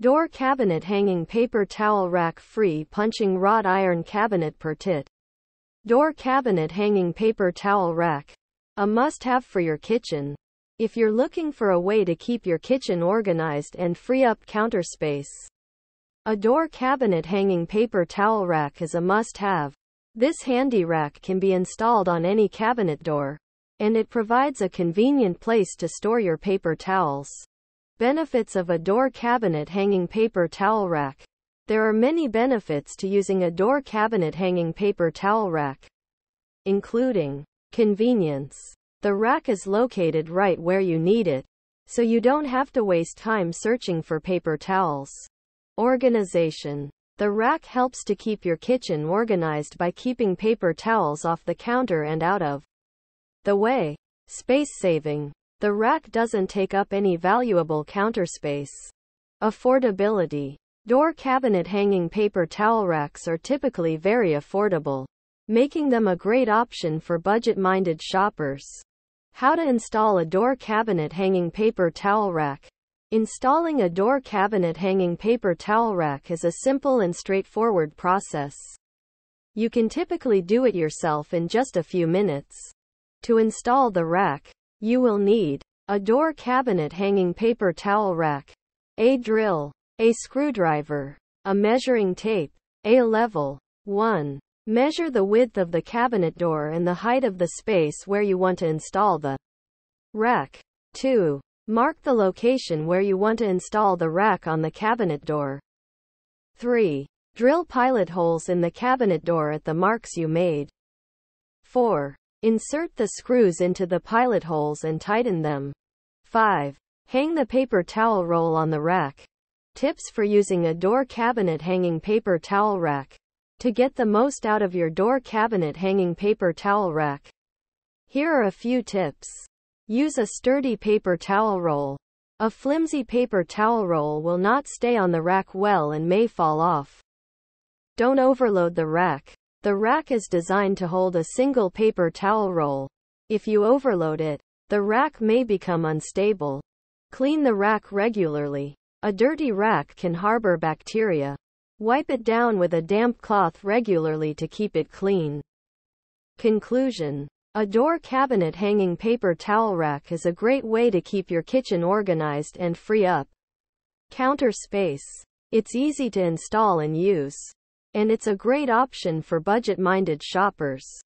Door cabinet hanging paper towel rack free punching wrought iron cabinet per tit. Door cabinet hanging paper towel rack. A must-have for your kitchen. If you're looking for a way to keep your kitchen organized and free up counter space, a door cabinet hanging paper towel rack is a must-have. This handy rack can be installed on any cabinet door, and it provides a convenient place to store your paper towels. Benefits of a door cabinet hanging paper towel rack. There are many benefits to using a door cabinet hanging paper towel rack, including convenience. The rack is located right where you need it, so you don't have to waste time searching for paper towels. Organization. The rack helps to keep your kitchen organized by keeping paper towels off the counter and out of the way. Space saving. The rack doesn't take up any valuable counter space. Affordability. Door cabinet hanging paper towel racks are typically very affordable, making them a great option for budget-minded shoppers. How to install a door cabinet hanging paper towel rack. Installing a door cabinet hanging paper towel rack is a simple and straightforward process. You can typically do it yourself in just a few minutes. To install the rack, you will need a door cabinet hanging paper towel rack, a drill, a screwdriver, a measuring tape, a level. 1. Measure the width of the cabinet door and the height of the space where you want to install the rack. 2. Mark the location where you want to install the rack on the cabinet door. 3. Drill pilot holes in the cabinet door at the marks you made. 4. Insert the screws into the pilot holes and tighten them. 5. Hang the paper towel roll on the rack. Tips for using a door cabinet hanging paper towel rack. To get the most out of your door cabinet hanging paper towel rack, here are a few tips. Use a sturdy paper towel roll. A flimsy paper towel roll will not stay on the rack well and may fall off. Don't overload the rack. The rack is designed to hold a single paper towel roll. If you overload it, the rack may become unstable. Clean the rack regularly. A dirty rack can harbor bacteria. Wipe it down with a damp cloth regularly to keep it clean. Conclusion. A door cabinet hanging paper towel rack is a great way to keep your kitchen organized and free up counter space. It's easy to install and use, and it's a great option for budget-minded shoppers.